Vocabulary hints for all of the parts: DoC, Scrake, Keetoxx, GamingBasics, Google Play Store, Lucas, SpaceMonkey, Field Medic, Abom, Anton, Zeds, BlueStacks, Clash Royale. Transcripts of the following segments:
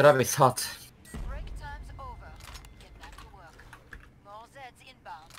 Shut up, it's hot. Break time's over. Get back to work. More Zeds inbound.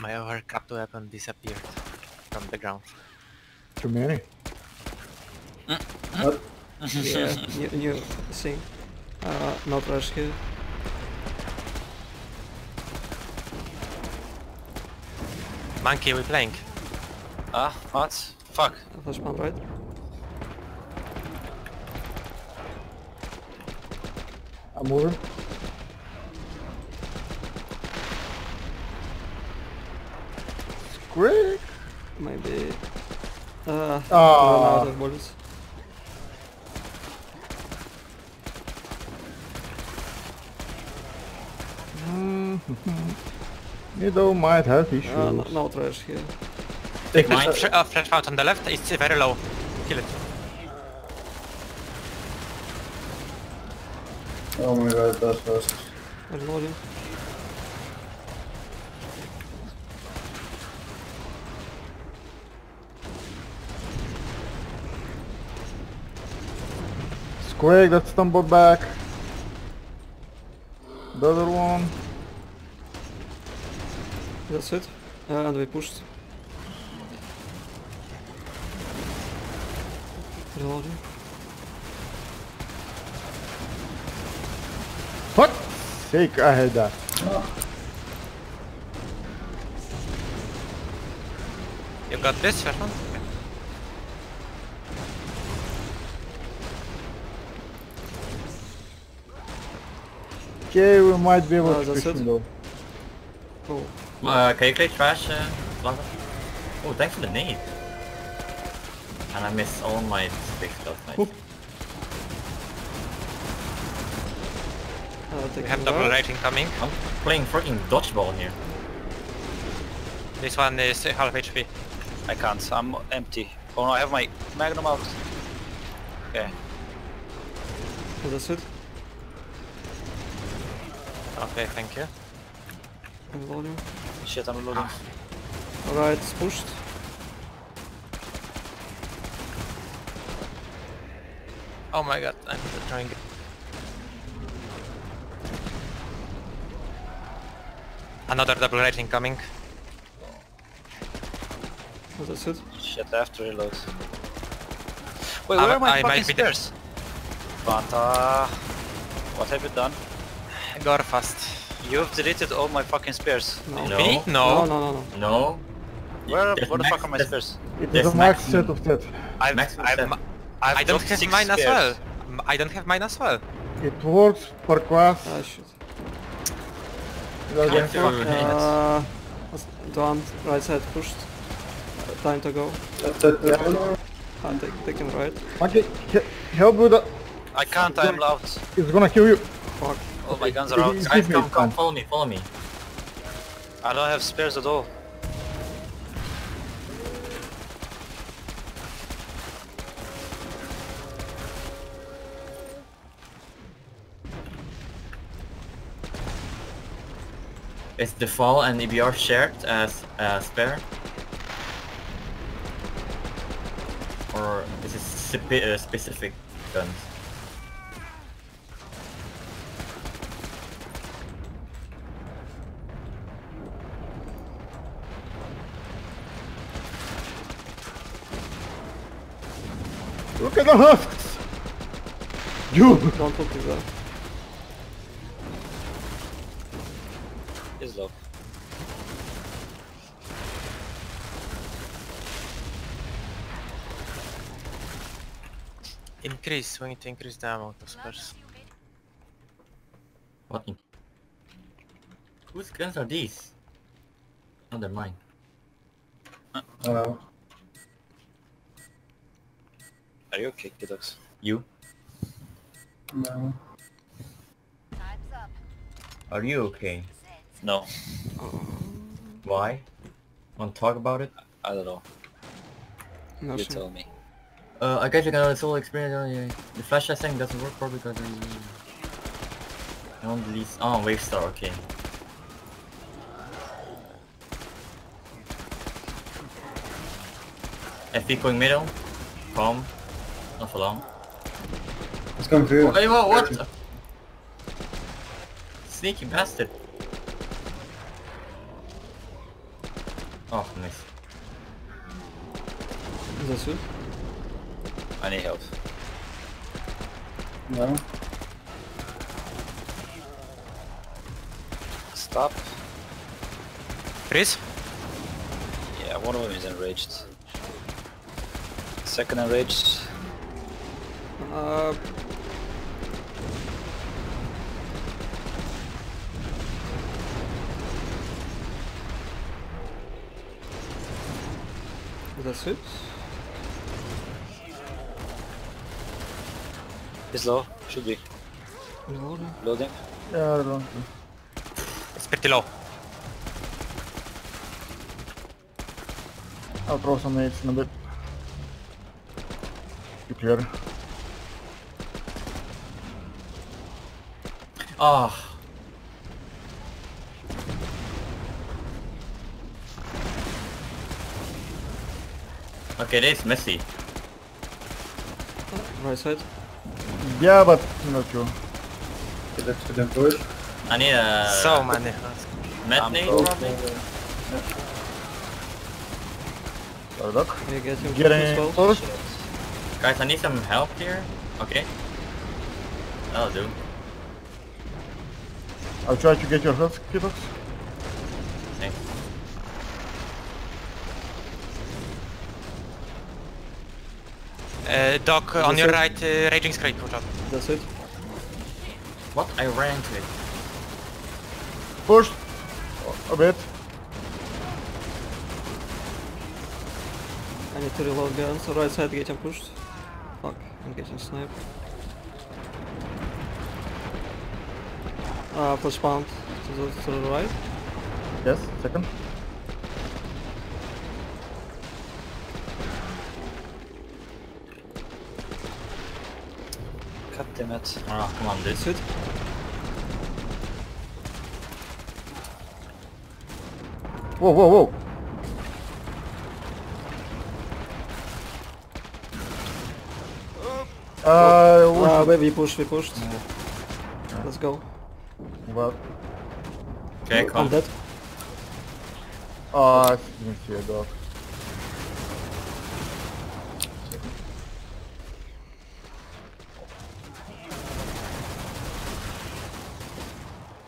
My overcapped weapon disappeared from the ground. Too many. Oh. Yeah, you see. Not rush here. Monkey, we playing. Ah, what? Fuck. That was one, right? I'm over. Squick! Maybe. Run out of bullets. Middle might have issues. No trash here. Take mine. Flash out on the left. It's very low. Kill it. Oh my god, that's fast. Reloading. Squig, that stumbled back. The other one. That's it. And we pushed. Reloading. What? Sake, I had that. You got this, Stefan? Okay, we might be able to push him though. Cool. Can you play trash? Oh, thanks for the nade. And I miss all my big stuff. We have double rating coming. I'm playing freaking dodgeball here. This one is half HP. I can't, I'm empty. Oh no, I have my magnum out. Okay. Is this it? Okay, thank you. I'm loading. Shit, I'm loading. Alright, it's pushed. Oh my god, I'm trying it. Another double rating coming. Oh, that's it. Shit, I have to reload. Wait, where are my fucking spears? But what have you done? Go fast. You've deleted all my fucking spears. No. Me? No. No. Where the fuck are my spears? It is a max set of that. I don't have mine spears as well. I don't have mine as well. It works per class. Oh, shit. Don't, right side pushed. Time to go. Take him right. Okay, help with that. I can't, I'm loud. He's gonna kill you. Fuck. All my guns are out. Guys, come, follow me. I don't have spares at all. It's the fall and EBR shared as a spare? Or is it specific guns? Look at the husks! You! Don't look at that. Is low. Increase, we need to increase the amount of spares. What? Whose guns are these? Oh, they're mine. Hello. Are you okay, Keetoxx? You? No. Time's up. Are you okay? No. Why? Want to talk about it? I don't know. Not you sure. Tell me. I guess you can solo experience on the flash. I think doesn't work probably because I don't delete. Oh, wave star. Okay. FP going middle. Calm. Not for long. It's coming for you. Hey, whoa, what? The... Sneaky bastard. Oh, nice. Is that you? I need help. No. Stop. Freeze? Yeah, one of them is enraged. Second enraged. That's it. It's low, should be. Loading? Yeah, loading. It's pretty low. I'll throw some nades in a bit. You clear. Ah. Oh. Okay, this is messy. Right side. Yeah, but not you. Okay, let's do them first. I need a... So many. Med nade probably? Sorry, Doc. Getting close. Guys, I need some help here. Okay. That'll do. I'll try to get your health, Keetoxx. Thanks. Doc, on your right, raging scrape, watch out. That's it. What? I ran into it. Push! A bit. I need to reload guns, so right side getting pushed. Fuck, I'm getting sniped. Push pound to the right. Yes, second. God damn it. Ah, come on, this. That's it. Whoa, whoa, whoa. We pushed. Yeah. Let's go. Well. Okay, come. I'm dead. Ah, I didn't see a dog.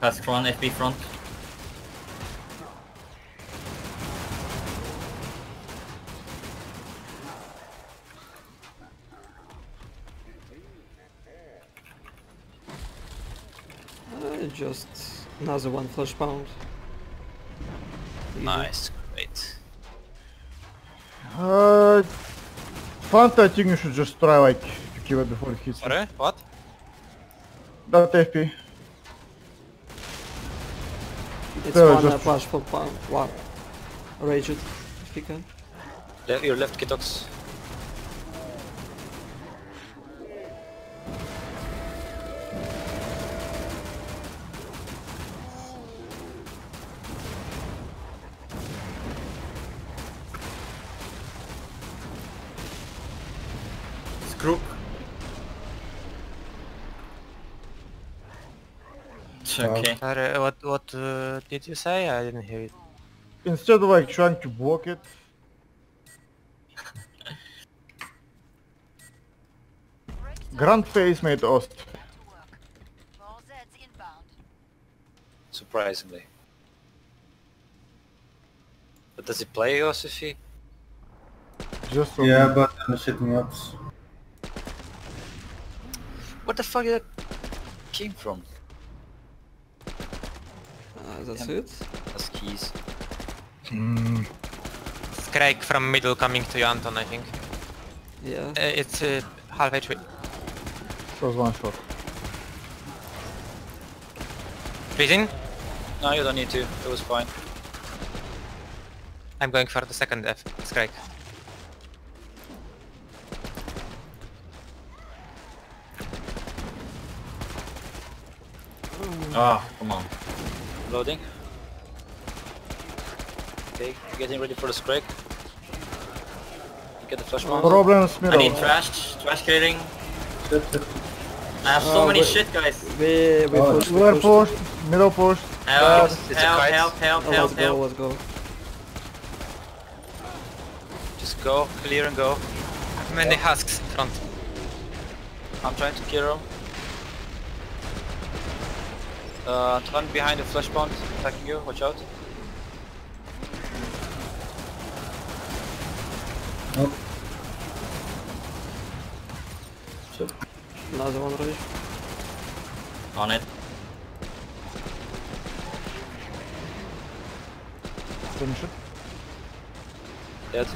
Pass front, FB front. Just another one flesh pound. Nice, great. Fanta, I think you should just try like to kill it before it hits. Sorry, what? That FP. It's so one just... flash for pound. Wow. Rage it if you can. Your left, Keetoxx. Group. Okay. Sorry, what did you say? I didn't hear it. Instead of like trying to block it. Grand face made Ost. Surprisingly. But does he play Ost if he? Just yeah, but I'm sitting up. What the fuck did that came from? That's it? That's keys. Scrake from middle coming to you, Anton, I think. Yeah. It's half HP. That was one shot. Freezing? No, you don't need to. It was fine. I'm going for the second F, Scrake. Ah, oh, come on. Loading. Okay, getting ready for the scrake. Get the flash bomb. I need trash clearing. I have so many shit, guys. We're pushed. Middle pushed. Help, help, help, help, help. Let's go. Just go, clear and go. Many husks in front. I'm trying to clear them. Anton behind the flesh pond, attacking you, watch out. Oh. Shit. Another one ready. On it. Finish it. Dead.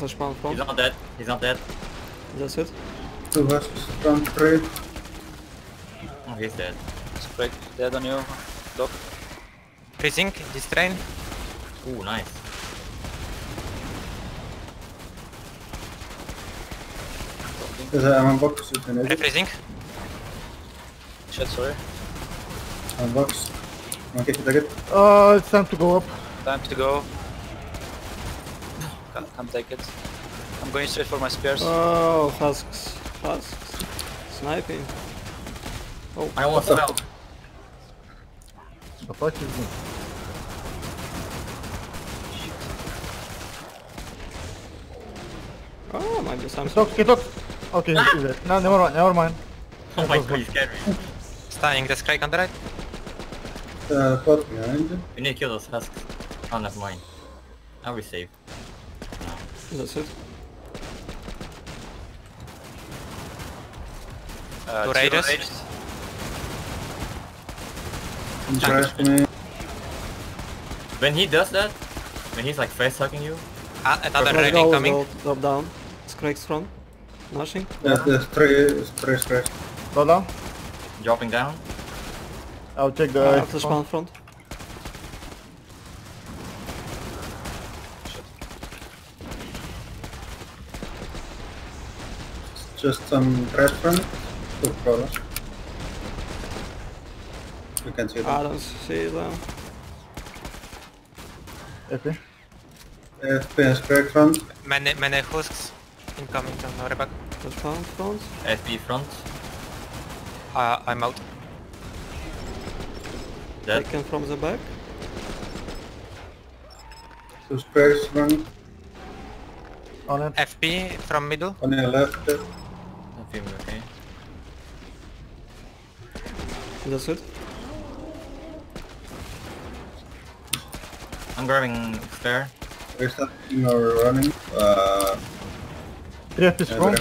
Flash bomb. He's not dead. He's not dead. That's it. Two left. Front straight. Oh, he's dead. Straight dead on you. Look. Freezing this train. Ooh, nice. There's an unbox you can edit. Freezing. Shit, sorry. Unbox. Okay, target. Oh, it's time to go up. Time to go. Come take it. I'm going straight for my spears. Oh, husks. Husks. Sniping. Oh, I want to help. The fuck is this? Oh, might be something. Keetoxx. Okay, ah! He's dead. No, never mind, never mind. Oh my god, he's scary. Stunning the strike on the right. Put behind. We need to kill those husks. Oh, never mind. Now we're safe. That's it. Two raiders. When he does that, when he's like face hugging you, another raiding coming. Drop down. Scrake's front. Nothing. Straight. Go down. Dropping down. I'll take the spawn front. Just some red front, two colors. You can see them. I don't see them. FP. FP and straight front. Many husks incoming on the back. Front. FP front. I'm out. Dead. Taken from the back. So straight front. On it. FP from middle. On your left. Okay. That's it. I'm grabbing spare. There's something or running. Yeah, it's wrong.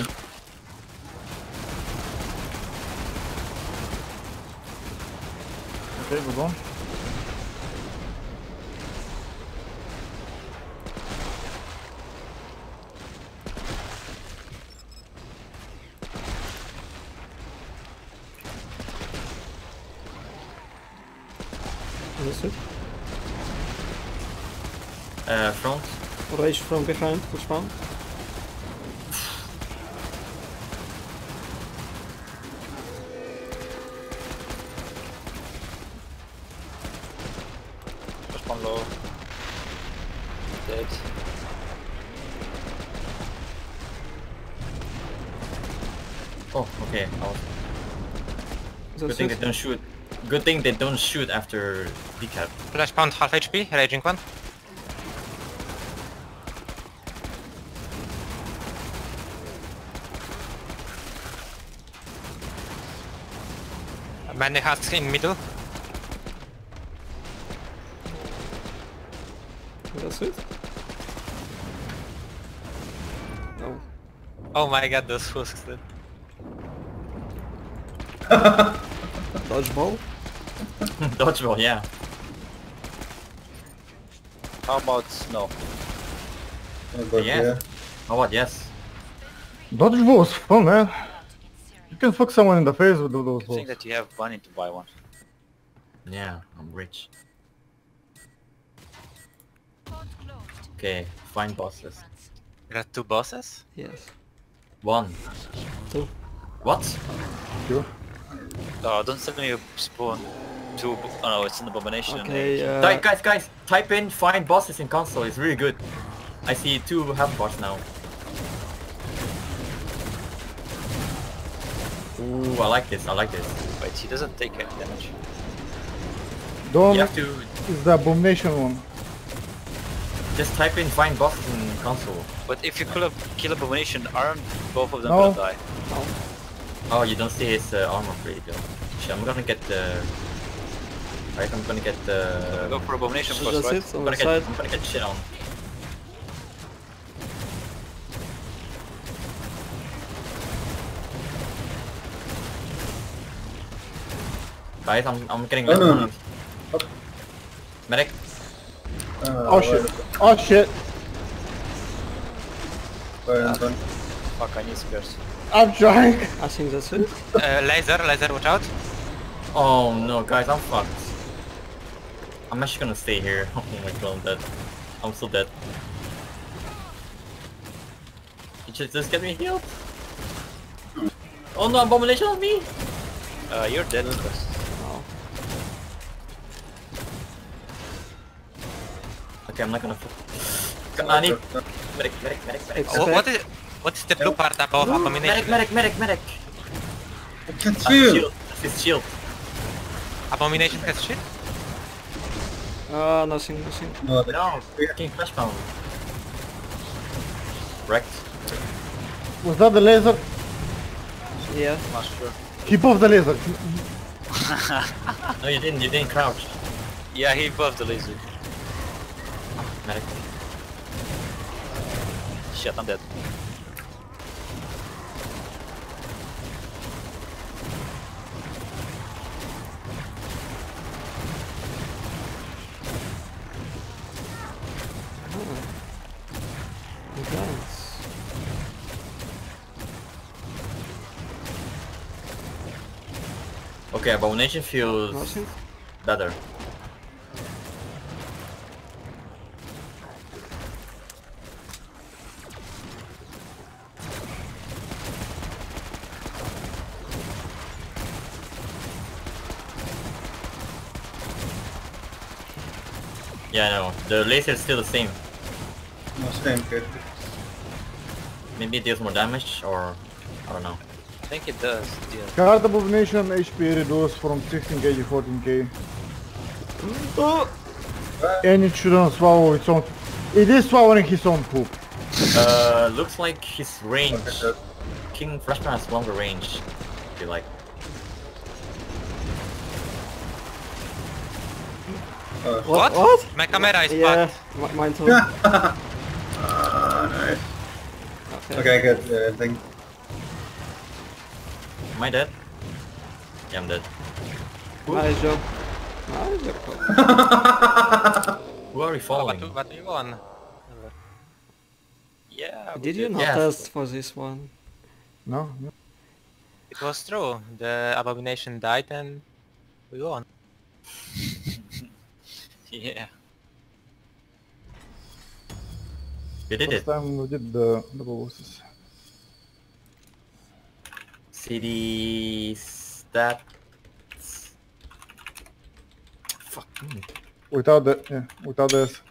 Okay, we're gone. Front. Rage from behind, push front. Push front low. Dead. Oh, okay. Good thing they don't shoot. Good thing they don't shoot after decap. Flash pound, half HP, raging one. Many husks in middle. That's it? No. Oh my god, those husks did. Dodgeball? Dodgeball, yeah. How about no? Yeah. How about yes? Dodgeball is fun, man. You can fuck someone in the face with those balls. I think that you have money to buy one. Yeah, I'm rich. Okay, find bosses. There are two bosses? Yes. One. Two. What? Two. Oh, don't send me a spawn. Two. Oh no, it's an abomination. Okay, guys, type in find bosses in console. It's really good. I see two half bots now. Ooh, I like this, I like this. Wait, he doesn't take any damage. Don't, you have to... It's the abomination one. Just type in find bosses in console. But if you kill abomination armed, both of them will die. No. Oh, you don't see his armor plate though. Shit, I'm gonna get the... Right, I'm gonna get the... Go for abomination first, right? I'm gonna get shit on. Guys, I'm getting low. Medic. Oh shit. Oh shit. Fuck, I need spears. I'm trying. I think that's it. Laser, watch out. Oh no, guys, I'm fucked. I'm actually gonna stay here. Oh my god, I'm dead. I'm so dead. You should just get me healed. Oh no, abomination on me. You're dead, Lucas. Okay, I'm not gonna. Kanani. Medic. What is the blue part above abomination? Medic. I can shield. It's shield. Abomination has shield. Nothing. No, freaking flash pound. Wrecked. Was that the laser? Yeah. Not sure. He buffed the laser. No, you didn't crouch. Yeah, he buffed the laser. Medic. Shit, I'm dead. Okay, abomination feels better. Yeah, no, the laser is still the same. No, same, good. Maybe it deals more damage, or I don't know. I think it does. Guard abomination HP reduced from 16k to 14k. Oh. And it shouldn't swallow its own. It is swallowing his own poop. Looks like his range. King Freshman has longer range. If you like. What? My camera is fucked. Mine too. Nice. Okay, good. Am I dead? Yeah, I'm dead. Nice job. Who are we following? What do you want? Yeah. Did you not test for this one? No. It was true. The abomination died and we won. Yeah. We did it. First time we did the double bosses. CD stats. Fuck me. Without the, without this.